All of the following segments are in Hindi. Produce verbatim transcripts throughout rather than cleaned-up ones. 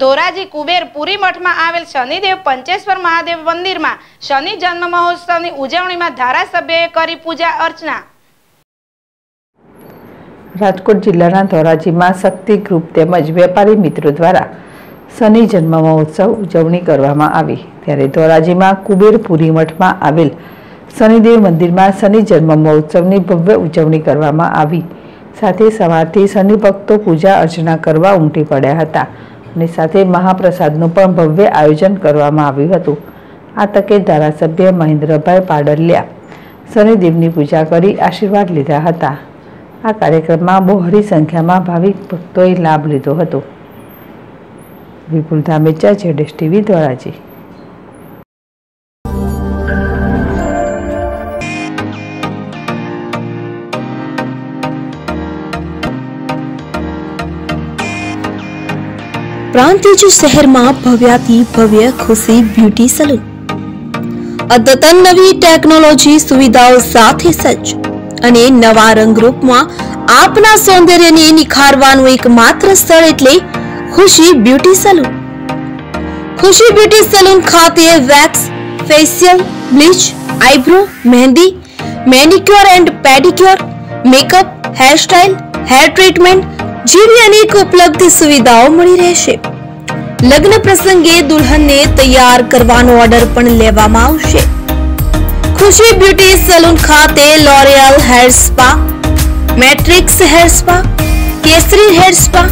धोराजी कुबेरपुरी मठ में आवेल शनिदेव पंचेश्वर महादेव मंदिर में शनि जन्म महोत्सव की उजवणी में धारासभ्योए करी पूजा अर्चना। राजकोट जिल्लाना धोराजी में शक्ति ग्रुप तेमज वेपारी मित्रों द्वारा शनि जन्म महोत्सव उजवणी करवामां आवी। त्यारे धोराजी में कुबेरपुरी मठ में आवेल शनिदेव मंदिर में शनि जन्म महोत्सव की भव्य उजवणी करवामां आवी। साथे सवारथी शनि भक्तों पूजा अर्चना करवा उमटी पड्या हता ने साथे महाप्रसादनुं पण भव्य आयोजन करवामां आव्युं हतुं। आ तके धारासभ्य महेन्द्रभाई पाडलिया शनिदेवनी पूजा करी आशीर्वाद लीधा हता। आ कार्यक्रम में बहोरी संख्या में भाविक भक्तोए लाभ लीधो हतो। Vipul Dhamecha, Z S T V Dhoraji. Prantij शहर में भव्याती भव्य खुशी ब्यूटी सलून अद्यतन नवी टेक्नोलॉजी सुविधाओं साथे सज्ज अने नवा रंगरूप में आपना सौंदर्य ने निखारवानुं एकमात्र स्थळ एटले Khushi beauty salon. Khushi beauty salon खाते wax, facial, bleach, eyebrow, mehndi, manicure and pedicure, makeup, hair style, hair treatment जीवी अनेक उपलब्ध सुविधाओं मिली रहेशे। लग्न प्रसंगे दुल्हन ने तैयार करवानो ऑर्डर पण लेवामां आवशे। खुशी ब्यूटी सलून खाते L'Oreal hair spa, Matrix hair spa, Kesari hair spa,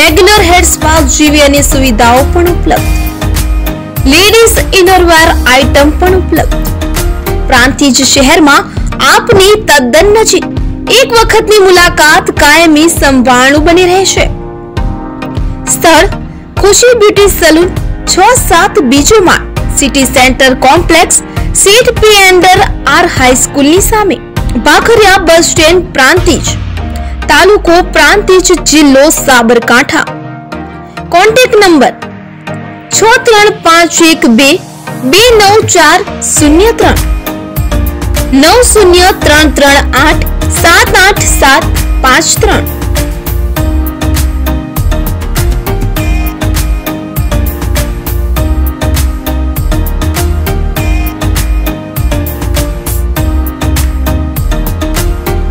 regular hair spa जीवी अनेक सुविधाओं पण उपलब्ध। लेडीज इनरवेर आइटम पण उपलब्ध। प्रांतिज शहर में आपनी तद्दन नजीक एक वखतनी मुलाकात कायमी संभाळनु बनी रहेशे। स्थळ खुशी ब्यूटी सलून छह सात बीजो माळ सिटी सेंटर कॉम्प्लेक्स सीट पी अंडर आर हाई स्कूल नी सामे बाखरिया बस स्टेन्ड प्रांतिज तालुको प्रांतिज जिल्लो साबरकांठा। कॉन्टेक्ट नंबर छह तीन पांच एक दो दो नौ चार शून्य तीन नौ शून्य तीन तीन आठ सात आठ सात पांच तीन।